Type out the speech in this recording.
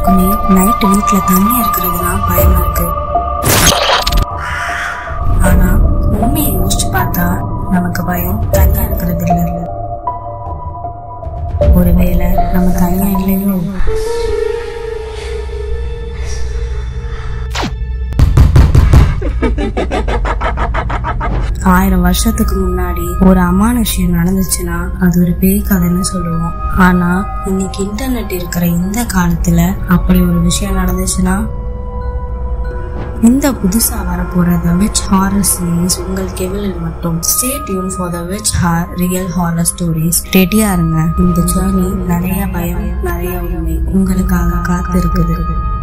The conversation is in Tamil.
எல்லாருக்குமே நைட் வீட்டில் தனியாக இருக்கிறது தான் பயமா இருக்கு. ஆனா உண்மையை யோசிச்சு பார்த்தா நமக்கு பயம் தனியா இருக்கிறது இல்லை. ஒருவேளை நம்ம தனியா இல்லையோ? ஆயிரம் வருஷத்துக்கு முன்னாடி ஒரு அமானுஷ்யம் நடந்துச்சுன்னா அது ஒரு பேய் கதைன்னு சொல்லுவோம். ஆனா இன்னைக்கு இன்டர்நெட் இருக்கிற இந்த காலத்துல அப்படி ஒரு விஷயம் நடந்துச்சுன்னா இந்த புதுசா வரப்போற The Witch Horror Series உங்கள் கெவலில் மட்டும். Stay tuned for the Witch Horror Real Horror Stories. ரெடியா இருங்க. இந்த ஜர்னி நிறைய பயம், நிறைய உண்மை உங்களுக்காக காத்திருக்குது.